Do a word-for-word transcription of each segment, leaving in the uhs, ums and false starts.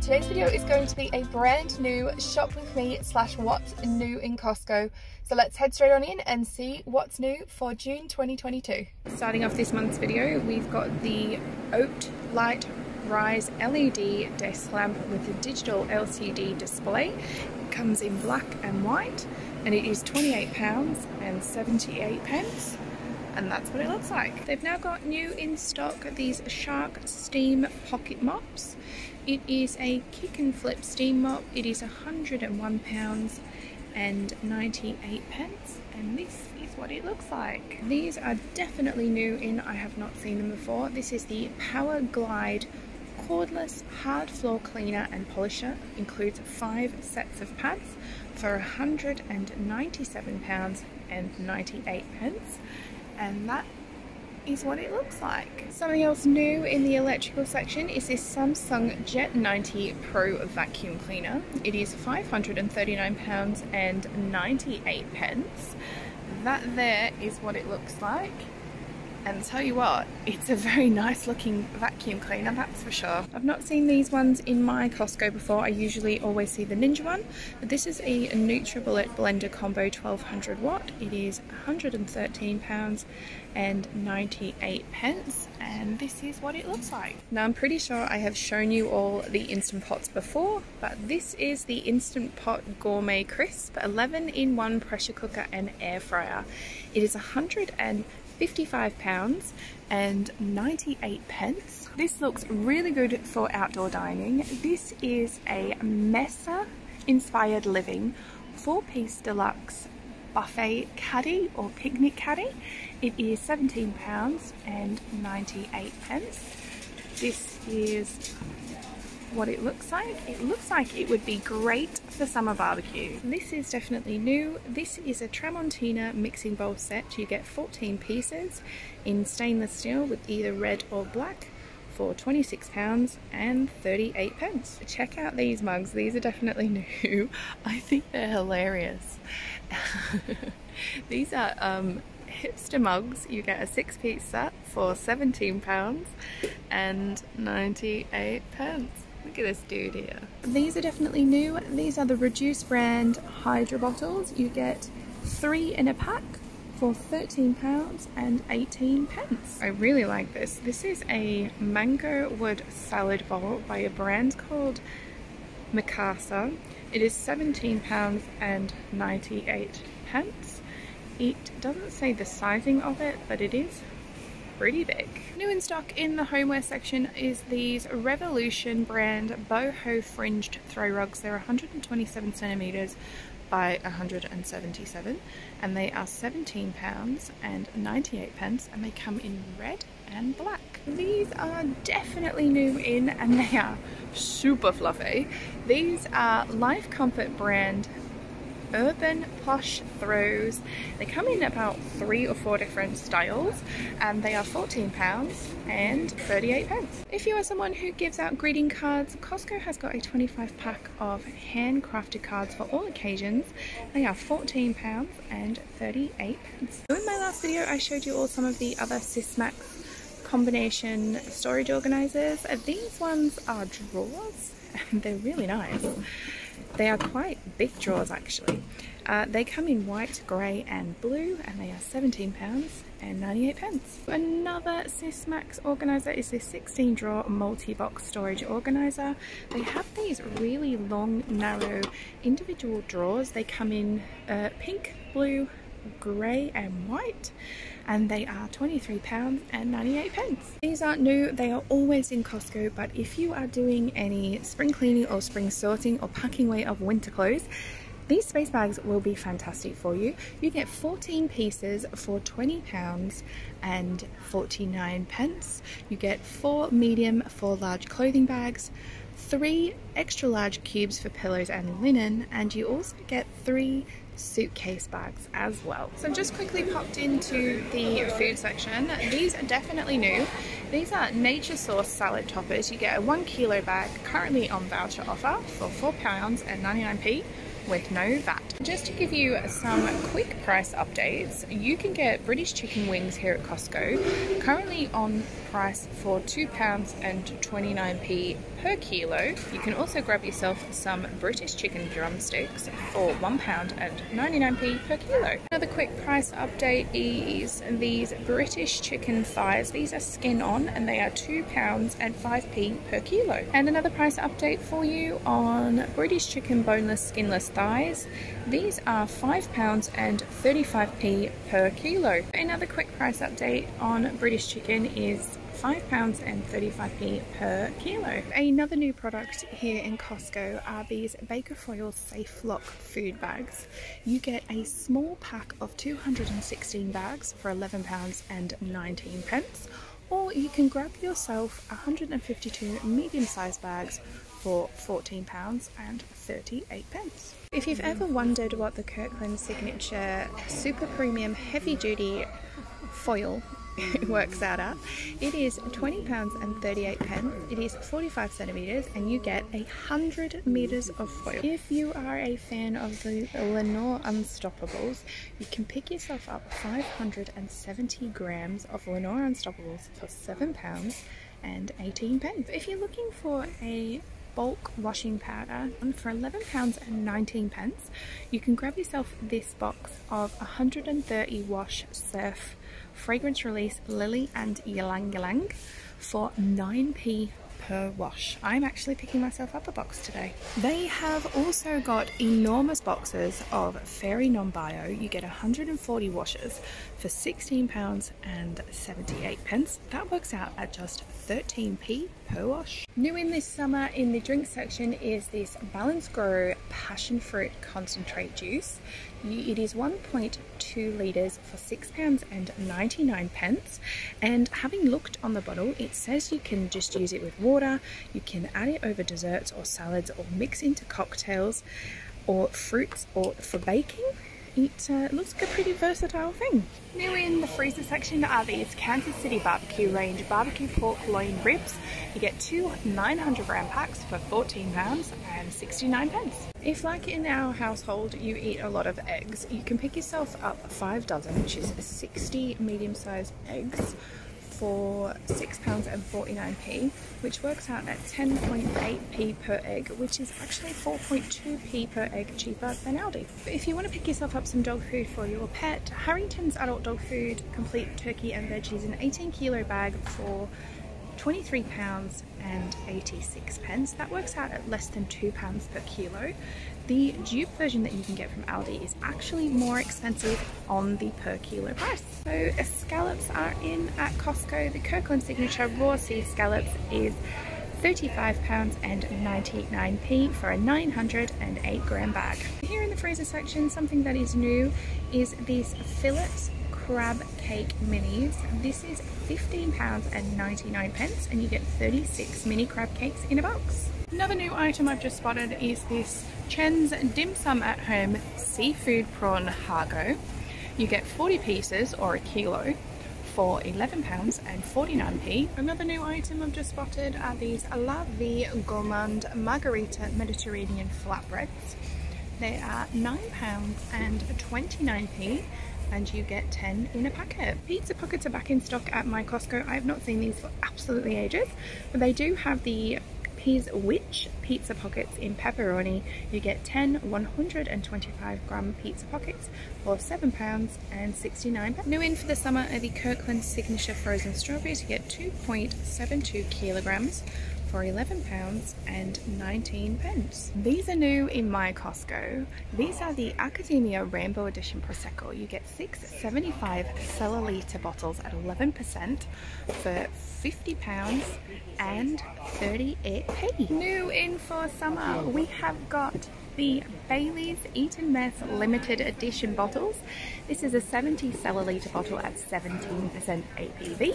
Today's video is going to be a brand new shop with me slash what's new in Costco. So let's head straight on in and see what's new for June twenty twenty-two. Starting off this month's video, we've got the Oat Light Rise L E D desk lamp with a digital L C D display. It comes in black and white and it is twenty-eight pounds and seventy-eight pence. And that's what it looks like. They've now got new in stock these Shark steam pocket mops. It is a kick and flip steam mop. It is one hundred and one pounds and ninety-eight pence, and this is what it looks like. These are definitely new in, I have not seen them before. This is the Power Glide cordless hard floor cleaner and polisher. Includes five sets of pads for one hundred and ninety-seven pounds and ninety-eight pence. And that is what it looks like. Something else new in the electrical section is this Samsung Jet ninety Pro vacuum cleaner. It is five hundred and thirty-nine pounds and ninety-eight pence. That there is what it looks like. And tell you what, it's a very nice looking vacuum cleaner, that's for sure. I've not seen these ones in my Costco before. I usually always see the Ninja one, but this is a Nutribullet blender combo twelve hundred watt. It is one hundred and thirteen pounds and ninety-eight pence, and this is what it looks like. Now I'm pretty sure I have shown you all the Instant Pots before, but this is the Instant Pot Gourmet Crisp eleven in one pressure cooker and air fryer. It is one hundred and fifty-five pounds and ninety-eight pence. This looks really good for outdoor dining. This is a Mesa Inspired living four-piece deluxe buffet caddy or picnic caddy. It is seventeen pounds and ninety-eight pence. This is what it looks like. It looks like it would be great for summer barbecue. This is definitely new. This is a Tramontina mixing bowl set. You get fourteen pieces in stainless steel with either red or black for twenty-six pounds and thirty-eight pence. Check out these mugs. These are definitely new. I think they're hilarious. These are um, hipster mugs. You get a six piece set for seventeen pounds and ninety-eight pence. Look at this dude here. These are definitely new. These are the Reduce brand Hydro bottles. You get three in a pack for thirteen pounds and eighteen pence. I really like this. This is a mango wood salad bowl by a brand called Mikasa. It is seventeen pounds and ninety-eight pence. It doesn't say the sizing of it, but it is pretty big. New in stock in the homeware section is these Revolution brand boho fringed throw rugs. They're one hundred and twenty-seven centimeters by one hundred and seventy-seven, and they are seventeen pounds and ninety-eight pence, and they come in red and black. These are definitely new in, and they are super fluffy. These are Life Comfort brand urban plush throws. They come in about three or four different styles, and they are fourteen pounds and thirty-eight pence. If you are someone who gives out greeting cards, Costco has got a twenty-five pack of handcrafted cards for all occasions. They are fourteen pounds and thirty-eight pence. In my last video, I showed you all some of the other Sismax combination storage organizers. These ones are drawers, and they're really nice. They are quite big drawers actually. Uh, they come in white, grey and blue, and they are seventeen pounds and ninety-eight pence. Another Sismax organiser is this sixteen drawer multi-box storage organiser. They have these really long, narrow individual drawers. They come in uh, pink, blue, grey and white, and they are twenty-three pounds and ninety-eight pence. These aren't new, they are always in Costco, but if you are doing any spring cleaning or spring sorting or packing away of winter clothes, These space bags will be fantastic for you. You get fourteen pieces for twenty pounds and forty-nine pence. You get four medium, four large clothing bags, three extra large cubes for pillows and linen, and you also get three suitcase bags as well. So I've just quickly popped into the food section. These are definitely new. These are Nature Source salad toppers. You get a one kilo bag currently on voucher offer for four pounds and ninety-nine pence with no V A T. Just to give you some quick price updates, you can get British chicken wings here at Costco currently on price for two pounds and twenty-nine pence per kilo. You can also grab yourself some British chicken drumsticks for one pound and ninety-nine pence per kilo. Another quick price update is these British chicken thighs. These are skin on and they are two pounds and five pence per kilo. And another price update for you on British chicken boneless skinless thighs. These are five pounds and thirty-five pence per kilo. Another quick price update on British chicken is five pounds and thirty-five pence per kilo. Another new product here in Costco are these Baker Foil Safe Lock food bags. You get a small pack of two hundred sixteen bags for eleven pounds and nineteen pence, or you can grab yourself one hundred fifty-two medium-sized bags for fourteen pounds and thirty-eight pence. If you've ever wondered what the Kirkland Signature Super Premium Heavy Duty Foil works out at, it is twenty pounds and thirty-eight pence. It is forty-five centimeters and you get a hundred meters of foil. If you are a fan of the Lenore Unstoppables, you can pick yourself up five hundred seventy grams of Lenore Unstoppables for seven pounds and eighteen pence. If you're looking for a bulk washing powder for eleven pounds and nineteen pence, you can grab yourself this box of one hundred thirty wash Surf Fragrance Release Lily and Ylang Ylang for nine pence per wash. I'm actually picking myself up a box today. They have also got enormous boxes of Fairy Non Bio. You get one hundred forty washes for sixteen pounds and seventy-eight pence. That works out at just thirteen pence per wash. New in this summer in the drink section is this Balance Grow Passion Fruit Concentrate Juice. It is one point two litres for six pounds and ninety-nine pence, and having looked on the bottle, it says you can just use it with water, you can add it over desserts or salads, or mix into cocktails or fruits, or for baking. It uh, looks like a pretty versatile thing. New in the freezer section are these Kansas City Barbecue Range Barbecue Pork Loin Ribs. You get two nine hundred gram packs for fourteen pounds and sixty-nine pence. If, like in our household, you eat a lot of eggs, you can pick yourself up five dozen, which is sixty medium-sized eggs for six pounds and forty-nine pence, which works out at ten point eight pence per egg, which is actually four point two pence per egg cheaper than Aldi. But if you want to pick yourself up some dog food for your pet, Harrington's adult dog food, complete turkey and veggies, an eighteen kilo bag for twenty-three pounds and eighty-six pence. That works out at less than two pounds per kilo. The dupe version that you can get from Aldi is actually more expensive on the per kilo price. So scallops are in at Costco. The Kirkland Signature raw sea scallops is thirty-five pounds and ninety-nine pence for a nine hundred eight gram bag. Here in the freezer section, something that is new is these Phillips crab cake minis. This is fifteen pounds and ninety-nine pence, and you get thirty-six mini crab cakes in a box. Another new item I've just spotted is this Chen's Dim Sum at Home Seafood Prawn Hago. You get forty pieces or a kilo for eleven pounds and forty-nine pence. Another new item I've just spotted are these La Vie Gourmand Margarita Mediterranean Flatbreads. They are nine pounds and twenty-nine pence. And you get ten in a packet. Pizza pockets are back in stock at my Costco. I have not seen these for absolutely ages, but they do have the Peas Witch pizza pockets in pepperoni. You get ten one hundred twenty-five gram pizza pockets for seven pounds and sixty-nine pence. New in for the summer are the Kirkland Signature frozen strawberries. You get two point seven two kilograms for eleven pounds and nineteen pence. These are new in my Costco. These are the Academia Rainbow Edition Prosecco. You get six seventy-five centiliter bottles at eleven percent for fifty pounds and thirty-eight pence. New in for summer, we have got the Bailey's Eton Mess Limited Edition bottles. This is a seventy centilitre bottle at seventeen percent A B V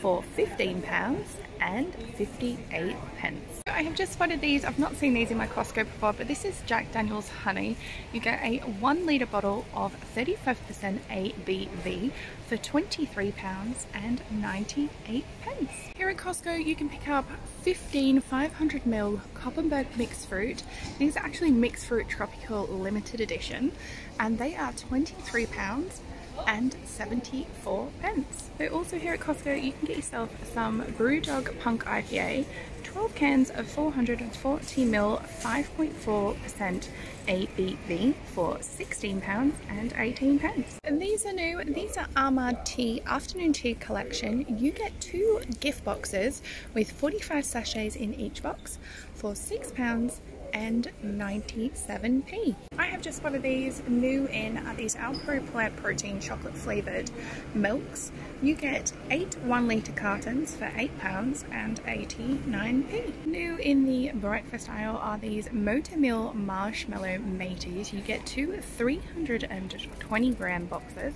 for fifteen pounds and fifty-eight pence. I have just spotted these. I've not seen these in my Costco before, but this is Jack Daniel's Honey. You get a one litre bottle of thirty-five percent A B V for twenty-three pounds and ninety-eight pence. Here at Costco, you can pick up fifteen five hundred mil Koppenberg mixed fruit. These are actually mixed fruit tropical limited edition, and they are twenty-three pounds and seventy-four pence. So also here at Costco, you can get yourself some Brewdog Punk I P A, twelve cans of four hundred forty mil, five point four percent A B V for sixteen pounds and eighteen pence. And these are new. These are Ahmad Tea Afternoon Tea Collection. You get two gift boxes with forty-five sachets in each box for six pounds and ninety-seven p. I have just spotted these new in are these Alpro Plant Protein chocolate flavoured milks. You get eight one litre cartons for eight pounds and eighty-nine p. New in the breakfast aisle are these Motemill Marshmallow Mateys. You get two three hundred twenty gram boxes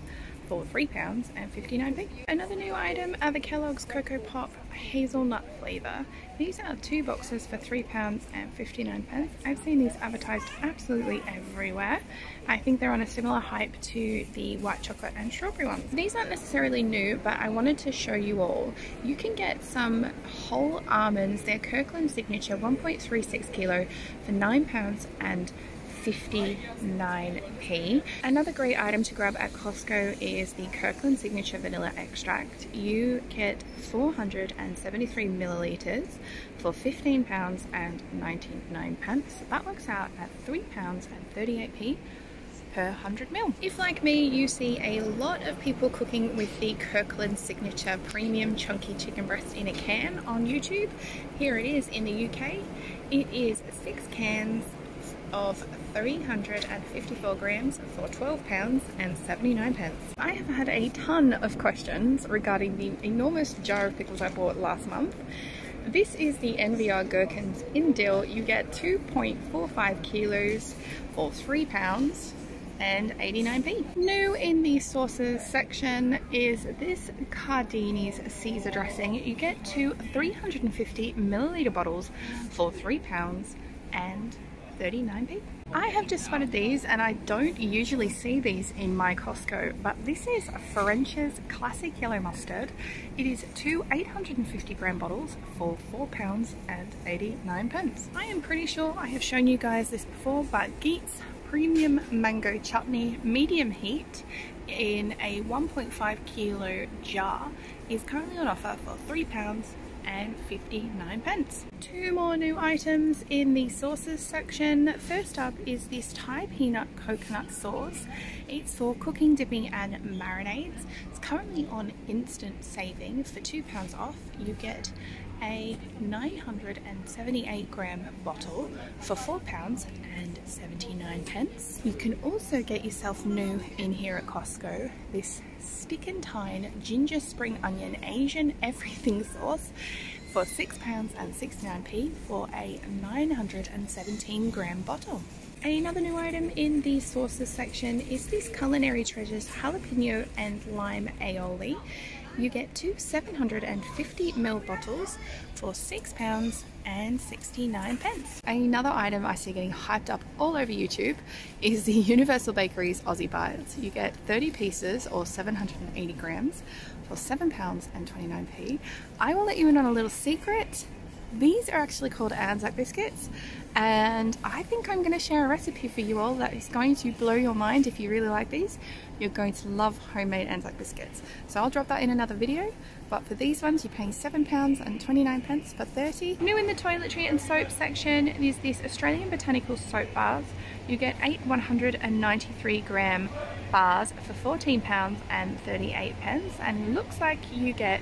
for three pounds and fifty-nine p. Another new item are the Kellogg's Cocoa Pop Hazelnut flavour. These are two boxes for three pounds and fifty-nine pence. I've seen these advertised absolutely everywhere. I think they're on a similar hype to the white chocolate and strawberry ones. These aren't necessarily new, but I wanted to show you all. You can get some whole almonds. They're Kirkland Signature one point three six kilo for nine pounds and fifty-nine p. Another great item to grab at Costco is the Kirkland Signature Vanilla Extract. You get four hundred seventy-three millilitres for fifteen pounds and ninety-nine pence. That works out at three pounds and thirty-eight p. per one hundred mil. If like me, you see a lot of people cooking with the Kirkland Signature Premium Chunky Chicken Breast in a can on YouTube, here it is in the U K. It is six cans of three hundred fifty-four grams for twelve pounds and seventy-nine pence. I have had a ton of questions regarding the enormous jar of pickles I bought last month. This is the N V R Gherkins in Dill. You get two point four five kilos or three pounds and eighty-nine p. New in the sauces section is this Cardini's Caesar dressing. You get two three hundred fifty milliliter bottles for three pounds and thirty-nine p. I have just spotted these, and I don't usually see these in my Costco, but this is French's Classic Yellow Mustard. It is two eight hundred fifty gram bottles for four pounds and eighty-nine pence. I am pretty sure I have shown you guys this before, but Geet's Premium Mango Chutney Medium Heat in a one point five kilo jar is currently on offer for three pounds and fifty-nine pence. Two more new items in the sauces section. First up is this Thai peanut coconut sauce. It's for cooking, dipping and marinades. It's currently on instant saving for two pounds off. You get a nine hundred seventy-eight gram bottle for four pounds and seventy-nine pence. You can also get yourself new in here at Costco, this Stick and Tine Ginger Spring Onion Asian Everything Sauce for six pounds and sixty-nine p for a nine hundred seventeen gram bottle. Another new item in the sauces section is this Culinary Treasures Jalapeno and Lime Aioli. You get two seven hundred fifty mil bottles for six pounds and sixty-nine pence. Another item I see getting hyped up all over YouTube is the Universal Bakeries Aussie Bites. You get thirty pieces or seven hundred eighty grams for seven pounds and twenty-nine p. I will let you in on a little secret. These are actually called Anzac biscuits, and I think I'm going to share a recipe for you all that is going to blow your mind. If you really like these, you're going to love homemade Anzac biscuits. So I'll drop that in another video, but for these ones you're paying seven pounds and twenty-nine pence for thirty. New in the toiletry and soap section is this Australian Botanical Soap Bars. You get eight one hundred ninety-three gram bars for fourteen pounds and thirty-eight pence, and it looks like you get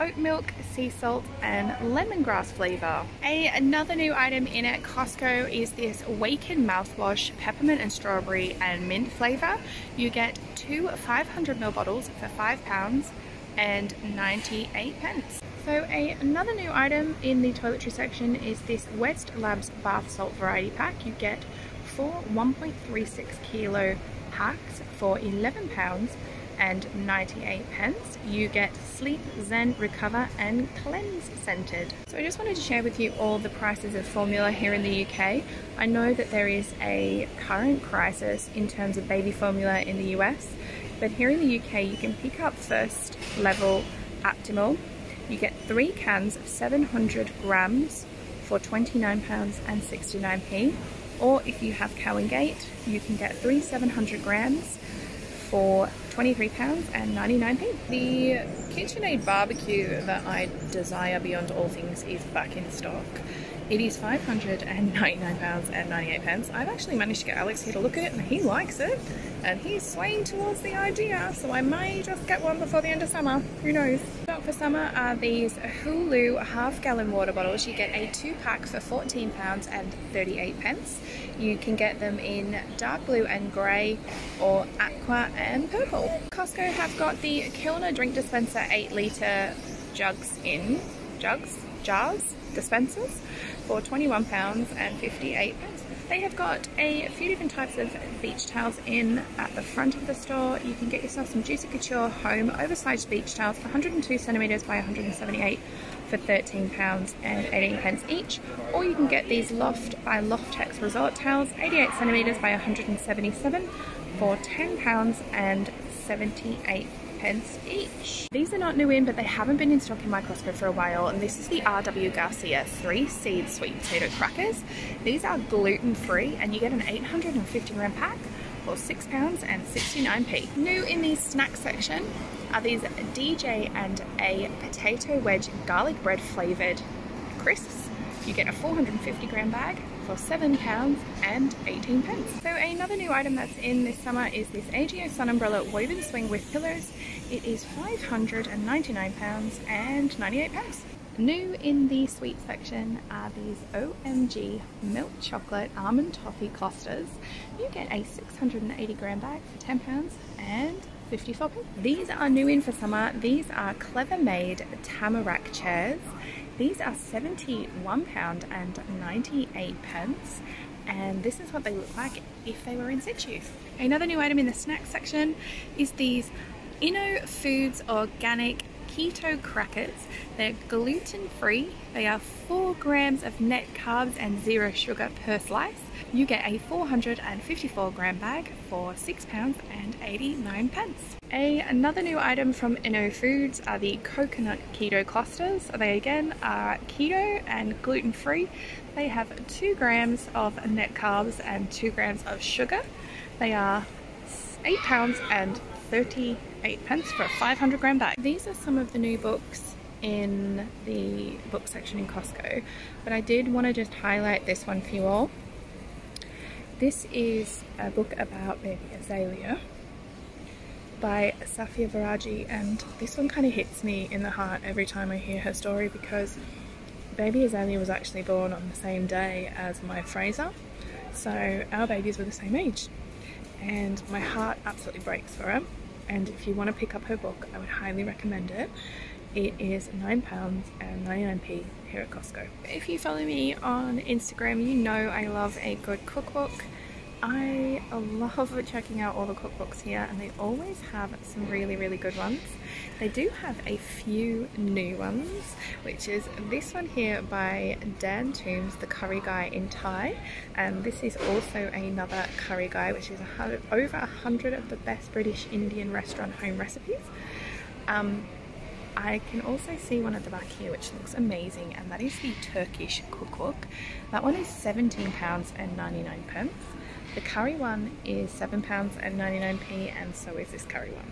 oat milk, sea salt and lemongrass flavour. A, another new item in at Costco is this Waken mouthwash, peppermint and strawberry and mint flavour. You get two five hundred mil bottles for five pounds and ninety-eight pence. So a, another new item in the toiletry section is this West Labs bath salt variety pack. You get four one point three six kilo packs for eleven pounds and ninety-eight pence. You get Sleep, Zen, Recover and Cleanse scented. So I just wanted to share with you all the prices of formula here in the U K. I know that there is a current crisis in terms of baby formula in the U S, but here in the U K you can pick up first level Aptamil. You get three cans of seven hundred grams for twenty-nine pounds and sixty-nine pence, or if you have Cow and Gate you can get three seven hundred grams for twenty-three pounds and ninety-nine pence. The KitchenAid barbecue that I desire beyond all things is back in stock. It is five hundred and ninety-nine pounds and ninety-eight pence. I've actually managed to get Alex here to look at it and he likes it and he's swaying towards the idea, so I may just get one before the end of summer, who knows. Up for summer are these Hulu half gallon water bottles. You get a two pack for fourteen pounds and thirty-eight pence. You can get them in dark blue and grey or aqua and purple. Costco have got the Kilner drink dispenser eight litre jugs in, jugs, jars, dispensers for twenty-one pounds and fifty-eight pence. They have got a few different types of beach towels in at the front of the store. You can get yourself some Juicy Couture Home oversized beach towels for one hundred and two centimetres by one hundred and seventy-eight for thirteen pounds and eighteen pence each, or you can get these Loft by Loftex Resort towels eighty-eight centimetres by one hundred and seventy-seven for ten pounds and seventy-eight pence each. These are not new in, but they haven't been in stock in my Costco for a while, and this is the R W Garcia three seed sweet potato crackers. These are gluten free and you get an eight hundred and fifty gram pack for six pounds and sixty-nine pence. New in the snack section are these D J and A potato wedge garlic bread flavoured crisps. You get a four hundred and fifty gram bag for seven pounds and eighteen pence. So another new item that's in this summer is this A G O Sun Umbrella Woven Swing with Pillows. It is five hundred and ninety-nine pounds and ninety-eight pence. New in the sweet section are these O M G Milk Chocolate Almond Toffee Clusters. You get a six hundred and eighty gram bag for ten pounds and fifty-four pence. These are new in for summer. These are Clever Made Tamarack chairs. These are seventy-one pounds and ninety-eight pence, and this is what they look like if they were in situ. Another new item in the snack section is these Inno Foods Organic Keto Crackers. They're gluten-free. They are four grams of net carbs and zero sugar per slice. You get a four hundred and fifty-four gram bag for six pounds and eighty-nine pence. A, another new item from Inno Foods are the Coconut Keto Clusters. They again are keto and gluten-free. They have two grams of net carbs and two grams of sugar. They are eight pounds and thirty-eight pence for a five hundred gram bag. These are some of the new books in the book section in Costco, but I did want to just highlight this one for you all. This is a book about baby Azalea by Safia Baraji, and this one kind of hits me in the heart every time I hear her story, because baby Azalea was actually born on the same day as my Fraser, so our babies were the same age, and my heart absolutely breaks for her. And if you want to pick up her book, I would highly recommend it. It is nine pounds and ninety-nine pence here at Costco. If you follow me on Instagram, you know I love a good cookbook. I love checking out all the cookbooks here, and they always have some really, really good ones. They do have a few new ones, which is this one here by Dan Toombs, the curry guy in Thai. And this is also another curry guy, which is a hundred, over a hundred of the best British Indian restaurant home recipes. Um, I can also see one at the back here which looks amazing, and that is the Turkish cookbook. That one is seventeen pounds and ninety-nine pence. The curry one is seven pounds and ninety-nine pence, and so is this curry one.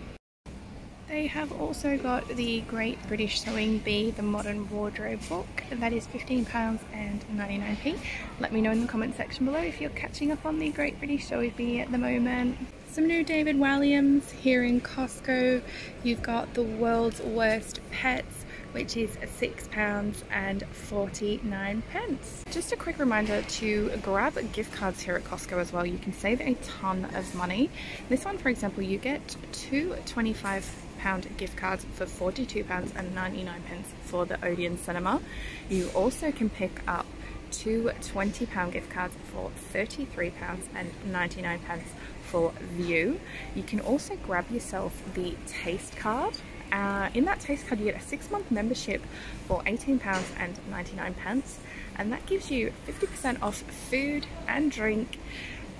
They have also got the Great British Sewing Bee, the Modern Wardrobe book. That is fifteen pounds and ninety-nine pence. Let me know in the comment section below if you're catching up on the Great British Sewing Bee at the moment. Some new David Walliams here in Costco. You've got the World's Worst Pets, which is six pounds and forty-nine pence. Just a quick reminder to grab gift cards here at Costco as well. You can save a ton of money. This one, for example, you get two twenty-five pound gift cards for forty-two pounds and ninety-nine pence for the Odeon Cinema. You also can pick up two twenty pound gift cards for thirty-three pounds and ninety-nine pence for View. You can also grab yourself the taste card. Uh, in that taste card you get a six month membership for eighteen pounds and ninety-nine pence, and that gives you fifty percent off food and drink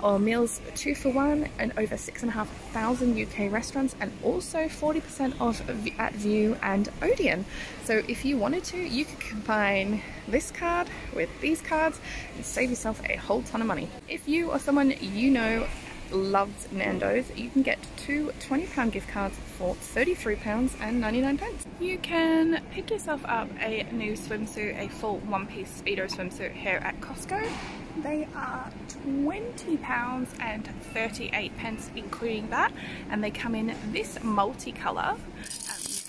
or meals two for one and over six and a half thousand U K restaurants, and also forty percent off at View and Odeon. So if you wanted to, you could combine this card with these cards and save yourself a whole ton of money. If you or someone you know loves Nando's, you can get two twenty pound gift cards for thirty-three pounds and ninety-nine pence. You can pick yourself up a new swimsuit, a full one-piece Speedo swimsuit here at Costco. They are twenty pounds and thirty-eight pence including that, and they come in this multicolour.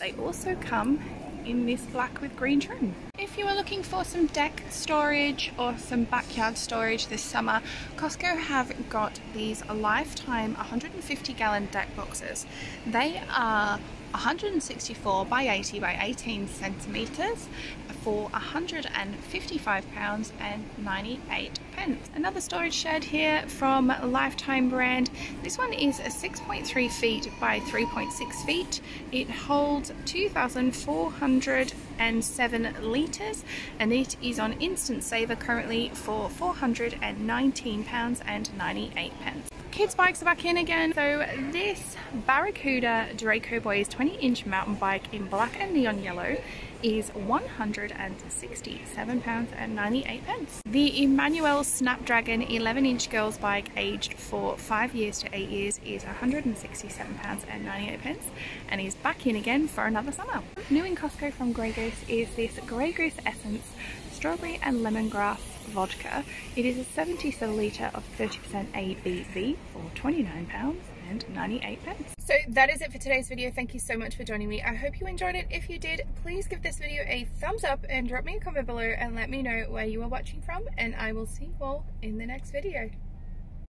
They also come in this black with green trim. If you are looking for some deck storage or some backyard storage this summer, Costco have got these lifetime one hundred fifty gallon deck boxes. They are one hundred sixty-four by eighty by eighteen centimeters for one hundred fifty-five pounds and ninety-eight pence. Another storage shed here from Lifetime brand. This one is six point three feet by three point six feet. It holds two thousand four hundred and seven litres, and it is on Instant Saver currently for four hundred nineteen pounds and ninety-eight pence. Kids bikes are back in again. So this Barracuda Draco Boys twenty inch mountain bike in black and neon yellow is one hundred sixty-seven pounds and ninety-eight pence. The Emmanuel Snapdragon eleven inch girls bike aged for five years to eight years is one hundred sixty-seven pounds and ninety-eight pence, and is back in again for another summer. New in Costco from Grey Goose is this Grey Goose Essence Strawberry and Lemongrass Vodka. It is a seventy centilitre of thirty percent A B V for twenty-nine pounds and ninety-eight pence. So that is it for today's video. Thank you so much for joining me. I hope you enjoyed it. If you did, please give this video a thumbs up and drop me a comment below and let me know where you are watching from, and I will see you all in the next video.